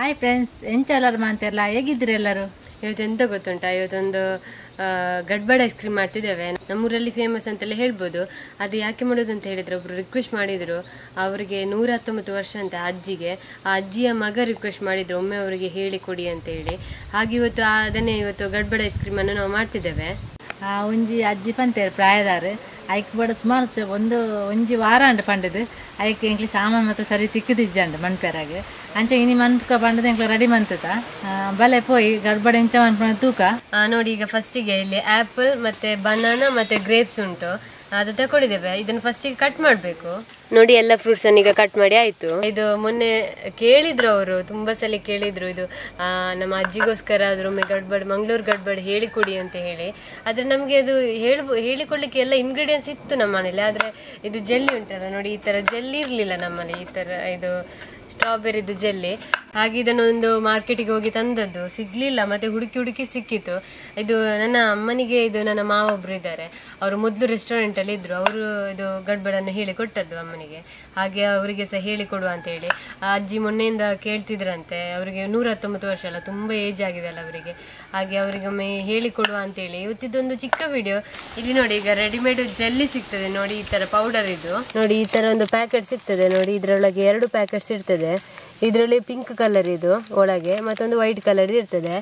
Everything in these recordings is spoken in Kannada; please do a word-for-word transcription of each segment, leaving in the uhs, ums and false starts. ಹಾಯ್ ಫ್ರೆಂಡ್ಸ್, ಎಂಚ ಎಲ್ಲರೂ ಮಾಡ್ತಿರಲ್ಲ, ಹೇಗಿದ್ದೀರಿ ಎಲ್ಲರೂ? ಇವತ್ತೆಂತ ಗೊತ್ತುಂಟಾ, ಇವತ್ತೊಂದು ಗಡ್ಬಡ್ ಐಸ್ ಕ್ರೀಮ್ ಮಾಡ್ತಿದ್ದೇವೆ. ನಮ್ಮೂರಲ್ಲಿ ಫೇಮಸ್ ಅಂತೆಲ್ಲ ಹೇಳ್ಬೋದು. ಅದು ಯಾಕೆ ಮಾಡೋದು ಅಂತ ಹೇಳಿದರೆ, ಒಬ್ಬರು ರಿಕ್ವೆಸ್ಟ್ ಮಾಡಿದರು. ಅವರಿಗೆ ನೂರ ಹತ್ತೊಂಬತ್ತು ವರ್ಷ ಅಂತ ಅಜ್ಜಿಗೆ, ಆ ಅಜ್ಜಿಯ ಮಗ ರಿಕ್ವೆಸ್ಟ್ ಮಾಡಿದರು ಒಮ್ಮೆ ಅವರಿಗೆ ಹೇಳಿಕೊಡಿ ಅಂತೇಳಿ. ಹಾಗೆ ಇವತ್ತು ಅದನ್ನೇ ಇವತ್ತು ಗಡ್ಬಡ್ ಐಸ್ ಕ್ರೀಮನ್ನು ನಾವು ಮಾಡ್ತಿದ್ದೇವೆ. ಆ ಒಂಜಿ ಅಜ್ಜಿ ಪಂತೇರು ಪ್ರಾಯದಾರು ಐಕ್ ಬಡ ಸುಮಾರು ಒಂದು ಒಂಜಿ ವಾರ ಅಂಡ್ ಪಂಡದು ಐಕ್ ಎಂಕ್ಲಿ ಸಾಮಾನು ಮತ್ತು ಸರಿ ತಿಕ್ಕಿದ್ದಿಜ್ಜಂಡು ಮನ್ಪೇರಾಗೆ ಅಂಚೆ ಇನಿ ಮನ್ಪುಕ ಬಂಡದ ಎಂಕ್ಲ ರೆಡಿ ಮಂತದ ಬಲೆ ಪೋಯಿ ಗಡ್ಬಡ ಎಂಚ ಮನ್ಪಣ ತೂಕ ನೋಡಿ. ಈಗ ಫಸ್ಟಿಗೆ ಇಲ್ಲಿ ಆ್ಯಪಲ್ ಮತ್ತು ಬನಾನಾ ಮತ್ತು ಗ್ರೇಪ್ಸ್ ಉಂಟು, ಅದು ತಗೊಂಡಿದ್ದೇವೆ. ಇದನ್ನು ಫಸ್ಟಿಗೆ ಕಟ್ ಮಾಡಬೇಕು ನೋಡಿ. ಎಲ್ಲ ಫ್ರೂಟ್ಸನ್ನು ಈಗ ಕಟ್ ಮಾಡಿ ಆಯಿತು. ಇದು ಮೊನ್ನೆ ಕೇಳಿದ್ರು ಅವರು, ತುಂಬ ಸಲ ಕೇಳಿದರು, ಇದು ನಮ್ಮ ಅಜ್ಜಿಗೋಸ್ಕರ ಆದರೂ ಒಮ್ಮೆ ಗಡ್ಬಡ್ ಮಂಗಳೂರು ಗಡ್ಬಡ್ ಹೇಳಿಕೊಡಿ ಅಂತ ಹೇಳಿ. ಆದರೆ ನಮಗೆ ಅದು ಹೇಳಿ ಹೇಳಿಕೊಡ್ಲಿಕ್ಕೆ ಎಲ್ಲ ಇಂಗ್ರೀಡಿಯೆಂಟ್ಸ್ ಇತ್ತು ನಮ್ಮ ಮನೇಲಿ. ಆದರೆ ಇದು ಜೆಲ್ಲಿ ಉಂಟಲ್ಲ ನೋಡಿ, ಈ ಥರ ಜೆಲ್ಲಿ ಇರಲಿಲ್ಲ ನಮ್ಮಲ್ಲಿ. ಈ ಥರ ಇದು ಸ್ಟ್ರಾಬೆರಿದು ಜೆಲ್ಲಿ. ಹಾಗೆ ಇದನ್ನೊಂದು ಮಾರ್ಕೆಟಿಗೆ ಹೋಗಿ ತಂದದ್ದು, ಸಿಗಲಿಲ್ಲ. ಮತ್ತು ಹುಡುಕಿ ಹುಡುಕಿ ಸಿಕ್ಕಿತು. ಇದು ನನ್ನ ಅಮ್ಮನಿಗೆ, ಇದು ನನ್ನ ಮಾವ ಒಬ್ಬರು ಇದ್ದಾರೆ, ಅವರು ಮೊದಲು ರೆಸ್ಟೋರೆಂಟಲ್ಲಿ ಇದ್ದರು. ಅವರು ಇದು ಗಡ್ಬಡನ್ನು ಹೇಳಿಕೊಟ್ಟದ್ದು ಅಮ್ಮನಿಗೆ. ಹಾಗೆ ಅವರಿಗೆ ಸಹ ಹೇಳಿಕೊಡುವ ಅಂತೇಳಿ. ಆ ಅಜ್ಜಿ ಮೊನ್ನೆಯಿಂದ ಕೇಳ್ತಿದ್ರಂತೆ. ಅವರಿಗೆ ನೂರ ಹತ್ತೊಂಬತ್ತು ವರ್ಷ ಅಲ್ಲ, ತುಂಬ ಏಜ್ ಆಗಿದೆ ಅಲ್ಲ ಅವರಿಗೆ. ಹಾಗೆ ಅವರಿಗೊಮ್ಮೆ ಹೇಳಿಕೊಡುವ ಅಂತೇಳಿ ಇವತ್ತಿದ್ದೊಂದು ಚಿಕ್ಕ ವಿಡಿಯೋ. ಇಲ್ಲಿ ನೋಡಿ, ಈಗ ರೆಡಿಮೇಡ್ ಜೆಲ್ಲಿ ಸಿಗ್ತದೆ ನೋಡಿ, ಈ ಥರ ಪೌಡರ್. ಇದು ನೋಡಿ, ಈ ಥರ ಒಂದು ಪ್ಯಾಕೆಟ್ ಸಿಗ್ತದೆ ನೋಡಿ. ಇದರೊಳಗೆ ಎರಡು ಪ್ಯಾಕೆಟ್ಸ್ ಇರ್ತದೆ. ಇದರಲ್ಲಿ ಪಿಂಕ್ ಕಲರ್ ಇದು ಒಳಗೆ, ಮತ್ತೊಂದು ವೈಟ್ ಕಲರ್ ಇರ್ತದೆ.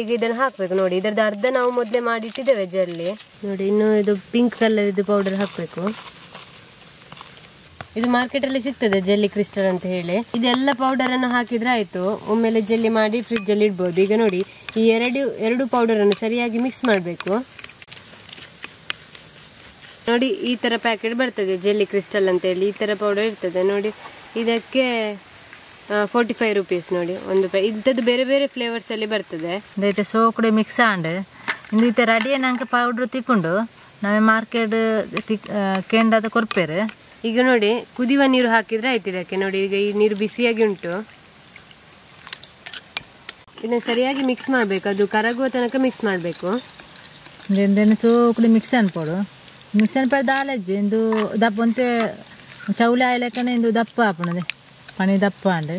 ಈಗ ಇದನ್ನು ಹಾಕಬೇಕು ನೋಡಿ. ಇದರದ್ದು ಅರ್ಧ ನಾವು ಮೊದಲೇ ಮಾಡಿಟ್ಟಿದ್ದೇವೆ ಜಲ್ಲಿ ನೋಡಿ. ಇನ್ನು ಇದು ಪಿಂಕ್ ಕಲರ್ ಇದು ಪೌಡರ್ ಹಾಕಬೇಕು. ಇದು ಮಾರ್ಕೆಟಲ್ಲಿ ಸಿಗ್ತದೆ ಜೆಲ್ಲಿ ಕ್ರಿಸ್ಟಲ್ ಅಂತ ಹೇಳಿ. ಇದೆಲ್ಲ ಪೌಡರನ್ನು ಹಾಕಿದ್ರೆ ಆಯಿತು. ಒಮ್ಮೆಲೆ ಜೆಲ್ಲಿ ಮಾಡಿ ಫ್ರಿಜ್ಜಲ್ಲಿ ಇಡ್ಬೋದು. ಈಗ ನೋಡಿ, ಈ ಎರಡು ಎರಡು ಪೌಡರನ್ನು ಸರಿಯಾಗಿ ಮಿಕ್ಸ್ ಮಾಡಬೇಕು ನೋಡಿ. ಈ ಥರ ಪ್ಯಾಕೆಟ್ ಬರ್ತದೆ ಜೆಲ್ಲಿ ಕ್ರಿಸ್ಟಲ್ ಅಂತ ಹೇಳಿ. ಈ ಥರ ಪೌಡರ್ ಇರ್ತದೆ ನೋಡಿ. ಇದಕ್ಕೆ ಫೋರ್ಟಿ ಫೈವ್ ರುಪೀಸ್ ನೋಡಿ ಒಂದು ಪ್ಯಾ. ಇಂಥದ್ದು ಬೇರೆ ಬೇರೆ ಫ್ಲೇವರ್ಸಲ್ಲಿ ಬರ್ತದೆ. ಇದೈತೆ ಸೋಕುಡೆ ಮಿಕ್ಸ್ ಆಂಡ್ ಇಂದು ಈತ ರೆಡಿಯ ನಂಗೆ ಪೌಡ್ರು ತಿಕ್ಕೊಂಡು ನಾವೇ ಮಾರ್ಕೆಟ್ ತಿಕ್ ಕೆಂಡಾದ ಕೊರ್ಪೇರು. ಈಗ ನೋಡಿ, ಕುದಿಯುವ ನೀರು ಹಾಕಿದರೆ ಆಯ್ತು ಇದಕ್ಕೆ ನೋಡಿ. ಈಗ ಈ ನೀರು ಬಿಸಿಯಾಗಿ ಉಂಟು. ಇದನ್ನು ಸರಿಯಾಗಿ ಮಿಕ್ಸ್ ಮಾಡಬೇಕು. ಅದು ಕರಗುವ ತನಕ ಮಿಕ್ಸ್ ಮಾಡಬೇಕು. ಇಂದೇನು ಸೋಕುಡೆ ಮಿಕ್ಸ್ ಅನ್ಪೋಡು ಮಿಕ್ಸ್ ಅನ್ಪೇಡ ದಾಲಜ್ಜಿ ಇಂದು ದಪ್ಪ ಅಂತ ಚೌಲ ಆಯ್ಲಕ್ಕನೆ ಇಂದು ದಪ್ಪ ಹಾಪಣದೆ ಪನಿ ದಪ್ಪ ಅಂಡ್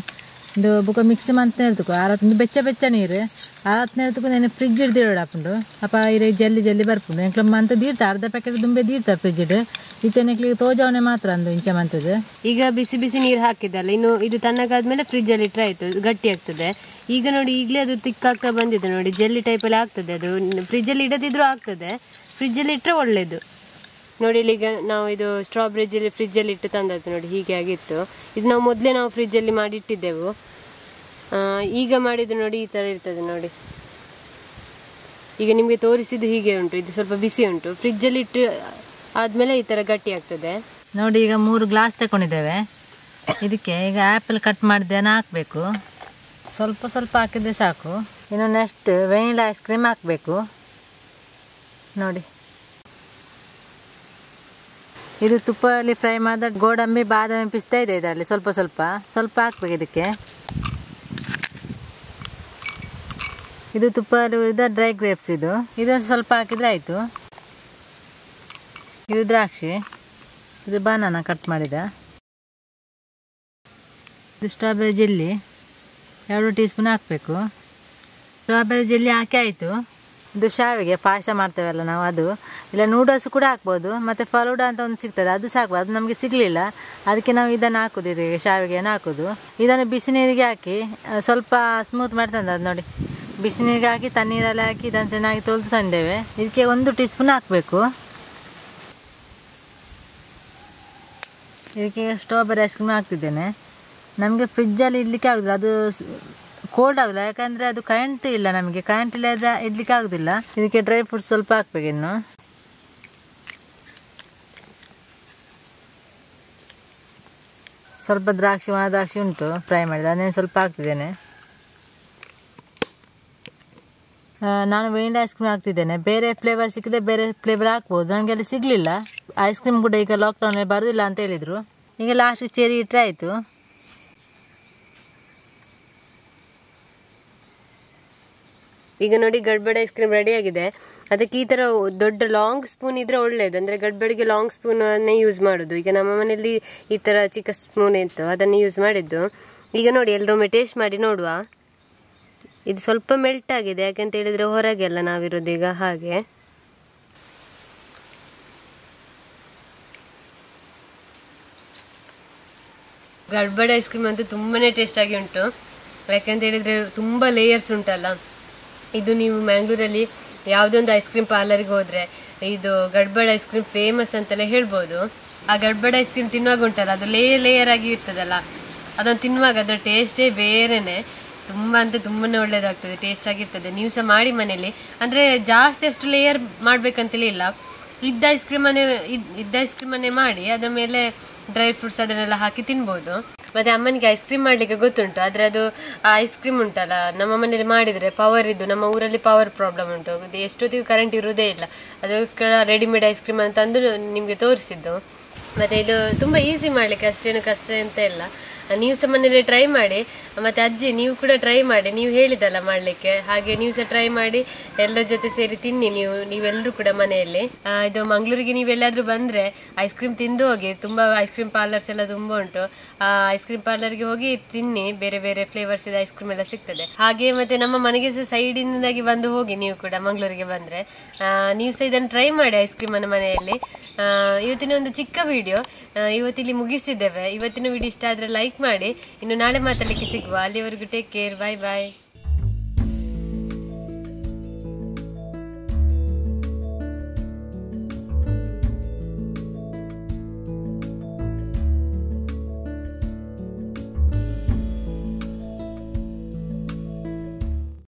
ಇದು ಬುಕ್ಕ ಮಿಕ್ಸಿ ಮಂತ್ ಹೇಳ್ತುಕು. ಆರತ್ತು ಬೆಚ್ಚ ಬೆಚ್ಚ ನೀರು ಆರತ್ತು ಹೇಳ್ತುಕು. ನಾನು ಫ್ರಿಜ್ ಇಡ್ದಿರೋಡು ಹಾಕೊಂಡು ಅಪ್ಪ ಇರೋ ಜಲ್ಲಿ ಜಲ್ಲಿ ಬರ್ಕೊಂಡು ಎಂಕ್ಲ ಮಂತ್ ದೀರ್ತ ಅರ್ಧ ಪ್ಯಾಕೆಟ್ ದುಂಬೆ ದೀರ್ತ ಫ್ರಿಜ್ ಇಡು ಇತ್ತೇನೆಕ್ಲಿಗೆ ತೋಜವನೇ ಮಾತ್ರ ಅಂದು ಇಂಚೆ ಮಂತದ್ದು. ಈಗ ಬಿಸಿ ಬಿಸಿ ನೀರು ಹಾಕಿದ್ದಲ್ಲ ಇನ್ನು ಇದು ತಣ್ಣಗಾದ್ಮೇಲೆ ಫ್ರಿಜ್ಜಲ್ಲಿ ಇಟ್ಟರೆ ಆಯಿತು, ಗಟ್ಟಿ ಆಗ್ತದೆ. ಈಗ ನೋಡಿ, ಈಗಲೇ ಅದು ತಿಕ್ಕಾಗ್ತಾ ಬಂದಿದೆ ನೋಡಿ, ಜಲ್ಲಿ ಟೈಪಲ್ಲಿ ಆಗ್ತದೆ. ಅದು ಫ್ರಿಜ್ಜಲ್ಲಿ ಇಡದಿದ್ರೂ ಆಗ್ತದೆ, ಫ್ರಿಜ್ಜಲ್ಲಿ ಇಟ್ಟರೆ ಒಳ್ಳೆಯದು ನೋಡಿ. ಇಲ್ಲಿ ಈಗ ನಾವು ಇದು ಸ್ಟ್ರಾಬೆರಿ ಜೆಲ್ಲಿ ಫ್ರಿಜ್ಜಲ್ಲಿ ಇಟ್ಟು ತಂದದ್ದು ನೋಡಿ, ಹೀಗೆ ಆಗಿತ್ತು. ಇದು ನಾವು ಮೊದಲೇ ನಾವು ಫ್ರಿಜ್ಜಲ್ಲಿ ಮಾಡಿಟ್ಟಿದ್ದೆವು. ಈಗ ಮಾಡಿದ್ದು ನೋಡಿ, ಈ ಥರ ಇರ್ತದೆ ನೋಡಿ. ಈಗ ನಿಮಗೆ ತೋರಿಸಿದ್ದು ಹೀಗೆ ಉಂಟು. ಇದು ಸ್ವಲ್ಪ ಬಿಸಿ ಉಂಟು. ಫ್ರಿಜ್ಜಲ್ಲಿ ಇಟ್ಟು ಆದಮೇಲೆ ಈ ಥರ ಗಟ್ಟಿ ಆಗ್ತದೆ ನೋಡಿ. ಈಗ ಮೂರು ಗ್ಲಾಸ್ ತಗೊಂಡಿದ್ದೇವೆ. ಇದಕ್ಕೆ ಈಗ ಆ್ಯಪಲ್ ಕಟ್ ಮಾಡಿದ್ದೇನೆ ಹಾಕಬೇಕು. ಸ್ವಲ್ಪ ಸ್ವಲ್ಪ ಹಾಕಿದ್ರೆ ಸಾಕು. ಇನ್ನು ನೆಕ್ಸ್ಟ್ ವೆನಿಲಾ ಐಸ್ ಕ್ರೀಮ್ ಹಾಕಬೇಕು ನೋಡಿ. ಇದು ತುಪ್ಪದಲ್ಲಿ ಫ್ರೈ ಮಾಡಿದ ಗೋಡಂಬಿ ಬಾದಾಮಿ ಪಿಸ್ತಾ ಇದೆ. ಇದರಲ್ಲಿ ಸ್ವಲ್ಪ ಸ್ವಲ್ಪ ಸ್ವಲ್ಪ ಹಾಕ್ಬೇಕು ಇದಕ್ಕೆ. ಇದು ತುಪ್ಪದಲ್ಲಿ ಹುರಿದ ಡ್ರೈ ಗ್ರೇಪ್ಸ್ ಇದು. ಇದನ್ನು ಸ್ವಲ್ಪ ಹಾಕಿದರೆ ಆಯಿತು. ಇದು ದ್ರಾಕ್ಷಿ. ಇದು ಬನಾನಾ ಕಟ್ ಮಾಡಿದ. ಇದು ಸ್ಟ್ರಾಬೆರಿ ಜೆಲ್ಲಿ ಎರಡು ಟೀ ಸ್ಪೂನ್ ಹಾಕಬೇಕು. ಸ್ಟ್ರಾಬೆರಿ ಜೆಲ್ಲಿ ಹಾಕಿ ಆಯಿತು. ಇದು ಶಾವಿಗೆ ಪಾಯಸ ಮಾಡ್ತೇವಲ್ಲ ನಾವು, ಅದು ಇಲ್ಲ ನೂಡಲ್ಸ್ ಕೂಡ ಹಾಕ್ಬೋದು. ಮತ್ತು ಫಲೂಡ ಅಂತ ಒಂದು ಸಿಗ್ತದೆ, ಅದು ಸಾಕು. ಅದು ನಮಗೆ ಸಿಗಲಿಲ್ಲ, ಅದಕ್ಕೆ ನಾವು ಇದನ್ನು ಹಾಕೋದು. ಇದಕ್ಕೆ ಶಾವಿಗೆಯನ್ನು ಹಾಕೋದು. ಇದನ್ನು ಬಿಸಿ ನೀರಿಗೆ ಹಾಕಿ ಸ್ವಲ್ಪ ಸ್ಮೂತ್ ಮಾಡಿ ತಂದು ಅದು ನೋಡಿ. ಬಿಸಿ ನೀರಿಗೆ ಹಾಕಿ ತಣ್ಣೀರಲ್ಲಿ ಹಾಕಿ ಇದನ್ನು ಚೆನ್ನಾಗಿ ತೊಳೆದು ತಂದೇವೆ. ಇದಕ್ಕೆ ಒಂದು ಟೀ ಸ್ಪೂನ್ ಹಾಕಬೇಕು. ಇದಕ್ಕೆ ಸ್ಟ್ರಾಬೆರಿ ಐಸ್ ಕ್ರೀಮ್ ಹಾಕ್ತಿದ್ದೇನೆ. ನಮಗೆ ಫ್ರಿಜ್ಜಲ್ಲಿ ಇಡಲಿಕ್ಕೆ ಆಗೋದಿಲ್ಲ, ಅದು ಕೋಲ್ಡ್ ಆಗಲ್ಲ, ಯಾಕಂದರೆ ಅದು ಕರೆಂಟ್ ಇಲ್ಲ ನಮಗೆ. ಕರೆಂಟ್ ಇಲ್ಲದ ಇಡ್ಲಿಕ್ಕೆ ಆಗೋದಿಲ್ಲ. ಇದಕ್ಕೆ ಡ್ರೈ ಫ್ರೂಟ್ಸ್ ಸ್ವಲ್ಪ ಹಾಕ್ಬೇಕು. ಇನ್ನು ಸ್ವಲ್ಪ ದ್ರಾಕ್ಷಿ ಒಣ ದ್ರಾಕ್ಷಿ ಉಂಟು ಫ್ರೈ ಮಾಡಿದ, ಅದನ್ನೇ ಸ್ವಲ್ಪ ಹಾಕ್ತಿದ್ದೇನೆ. ನಾನು ವೆನಿಲಾ ಐಸ್ ಕ್ರೀಮ್ ಹಾಕ್ತಿದ್ದೇನೆ. ಬೇರೆ ಫ್ಲೇವರ್ ಸಿಕ್ಕಿದೆ, ಬೇರೆ ಫ್ಲೇವರ್ ಹಾಕ್ಬೋದು. ನನಗೆ ಅಲ್ಲಿ ಸಿಗಲಿಲ್ಲ. ಐಸ್ ಕ್ರೀಮ್ ಕೂಡ ಈಗ ಲಾಕ್ಡೌನಲ್ಲಿ ಬರೋದಿಲ್ಲ ಅಂತ ಹೇಳಿದರು. ಈಗ ಲಾಸ್ಟ್ ಚೆರಿ ಇಟ್ಟರೆ ಆಯಿತು. ಈಗ ನೋಡಿ, ಗಡ್ಬಡ ಐಸ್ ಕ್ರೀಮ್ ರೆಡಿಯಾಗಿದೆ. ಅದಕ್ಕೆ ಈ ಥರ ದೊಡ್ಡ ಲಾಂಗ್ ಸ್ಪೂನ್ ಇದ್ದರೆ ಒಳ್ಳೆಯದು. ಅಂದರೆ ಗಡ್ಬಡಿಗೆ ಲಾಂಗ್ ಸ್ಪೂನನ್ನೇ ಯೂಸ್ ಮಾಡೋದು. ಈಗ ನಮ್ಮ ಮನೆಯಲ್ಲಿ ಈ ಥರ ಚಿಕ್ಕ ಸ್ಪೂನ್ ಇತ್ತು, ಅದನ್ನು ಯೂಸ್ ಮಾಡಿದ್ದು. ಈಗ ನೋಡಿ ಎಲ್ಲರೂ ಟೇಸ್ಟ್ ಮಾಡಿ ನೋಡುವ। ಇದು ಸ್ವಲ್ಪ ಮೆಲ್ಟ್ ಆಗಿದೆ ಯಾಕೆಂತ ಹೇಳಿದ್ರೆ ಹೊರಗೆಲ್ಲ ನಾವಿರೋದು ಈಗ ಹಾಗೆ। ಗಡ್ಬಡ್ ಐಸ್ ಕ್ರೀಮ್ ಅಂತೂ ತುಂಬಾನೇ ಟೇಸ್ಟ್ ಆಗಿ ಉಂಟು ಯಾಕೆಂತ ಹೇಳಿದ್ರೆ ತುಂಬಾ ಲೇಯರ್ಸ್ ಉಂಟಲ್ಲ। ಇದು ನೀವು ಮ್ಯಾಂಗ್ಳೂರಲ್ಲಿ ಯಾವುದೇ ಒಂದು ಐಸ್ ಕ್ರೀಮ್ ಪಾರ್ಲರಿಗೆ ಹೋದರೆ ಇದು ಗಡ್ಬಡ್ ಐಸ್ ಕ್ರೀಮ್ ಫೇಮಸ್ ಅಂತಲೇ ಹೇಳ್ಬೋದು। ಆ ಗಡ್ಬಡ್ ಐಸ್ ಕ್ರೀಮ್ ತಿನ್ನುವಾಗ ಉಂಟಲ್ಲ ಅದು ಲೇಯರ್ ಲೇಯರ್ ಆಗಿ ಇರ್ತದಲ್ಲ, ಅದನ್ನು ತಿನ್ನುವಾಗ ಅದರ ಟೇಸ್ಟೇ ಬೇರೆನೆ, ತುಂಬ ಅಂದರೆ ತುಂಬಾ ಒಳ್ಳೆಯದಾಗ್ತದೆ, ಟೇಸ್ಟಾಗಿರ್ತದೆ। ನೀವು ಸಹ ಮಾಡಿ ಮನೇಲಿ, ಅಂದರೆ ಜಾಸ್ತಿ ಅಷ್ಟು ಲೇಯರ್ ಮಾಡಬೇಕಂತಲೇ ಇಲ್ಲ, ಇದ್ದ ಐಸ್ ಕ್ರೀಮನ್ನೇ ಇದ್ದ ಐಸ್ ಕ್ರೀಮನ್ನೇ ಮಾಡಿ ಅದರ ಮೇಲೆ ಡ್ರೈ ಫ್ರೂಟ್ಸ್ ಅದನ್ನೆಲ್ಲ ಹಾಕಿ ತಿನ್ಬೋದು। ಮತ್ತು ಅಮ್ಮನಿಗೆ ಐಸ್ ಕ್ರೀಮ್ ಮಾಡಲಿಕ್ಕೆ ಗೊತ್ತುಂಟು, ಆದರೆ ಅದು ಆ ಐಸ್ ಕ್ರೀಮ್ ಉಂಟಲ್ಲ ನಮ್ಮ ಮನೇಲಿ ಮಾಡಿದರೆ ಪವರ್ ಇದ್ದು, ನಮ್ಮ ಊರಲ್ಲಿ ಪವರ್ ಪ್ರಾಬ್ಲಮ್ ಉಂಟು, ಎಷ್ಟೊತ್ತಿಗೂ ಕರೆಂಟ್ ಇರುವುದೇ ಇಲ್ಲ, ಅದಕ್ಕೋಸ್ಕರ ರೆಡಿಮೇಡ್ ಐಸ್ ಕ್ರೀಮ್ ಅಂತ ಅಂದು ನಿಮಗೆ ತೋರಿಸಿದ್ದು। ಮತ್ತು ಇದು ತುಂಬ ಈಸಿ ಮಾಡಲಿಕ್ಕೆ, ಅಷ್ಟೇನು ಕಷ್ಟ ಅಂತ ಇಲ್ಲ, ನೀವು ಸಹ ಮನೇಲಿ ಟ್ರೈ ಮಾಡಿ। ಮತ್ತು ಅಜ್ಜಿ ನೀವು ಕೂಡ ಟ್ರೈ ಮಾಡಿ, ನೀವು ಹೇಳಿದಲ್ಲ ಮಾಡಲಿಕ್ಕೆ, ಹಾಗೆ ನೀವು ಸಹ ಟ್ರೈ ಮಾಡಿ ಎಲ್ಲರ ಜೊತೆ ಸೇರಿ ತಿನ್ನಿ ನೀವು ನೀವೆಲ್ಲರೂ ಕೂಡ ಮನೆಯಲ್ಲಿ। ಇದು ಮಂಗಳೂರಿಗೆ ನೀವೆಲ್ಲಾದರೂ ಬಂದರೆ ಐಸ್ ಕ್ರೀಮ್ ತಿಂದು ಹೋಗಿ, ತುಂಬ ಐಸ್ ಕ್ರೀಮ್ ಪಾರ್ಲರ್ಸ್ ಎಲ್ಲ ತುಂಬ ಉಂಟು, ಐಸ್ ಕ್ರೀಮ್ ಪಾರ್ಲರ್ಗೆ ಹೋಗಿ ತಿನ್ನಿ, ಬೇರೆ ಬೇರೆ ಫ್ಲೇವರ್ಸ್ ಇದೆ ಐಸ್ ಕ್ರೀಮ್ ಎಲ್ಲ ಸಿಗ್ತದೆ। ಹಾಗೆ ಮತ್ತು ನಮ್ಮ ಮನೆಗೆ ಸಹ ಸೈಡಿನಿಂದಾಗಿ ಬಂದು ಹೋಗಿ ನೀವು ಕೂಡ ಮಂಗಳೂರಿಗೆ ಬಂದರೆ, ನೀವು ಸಹ ಇದನ್ನು ಟ್ರೈ ಮಾಡಿ ಐಸ್ ಕ್ರೀಮನ್ನು ಮನೆಯಲ್ಲಿ। ಇವತ್ತಿನ ಒಂದು ಚಿಕ್ಕ ವಿಡಿಯೋ ಇವತ್ತಿಲ್ಲಿ ಮುಗಿಸಿದ್ದೇವೆ। ಇವತ್ತಿನ ವಿಡಿಯೋ ಇಷ್ಟ ಆದರೆ ಲೈಕ್ ಮಾಡಿ, ಇನ್ನು ನಾಳೆ ಮಾತಾಡಲಿಕ್ಕೆ ಸಿಗುವ, ಅಲ್ಲಿವರೆಗೂ ಟೇಕ್ ಕೇರ್, ಬಾಯ್ ಬಾಯ್।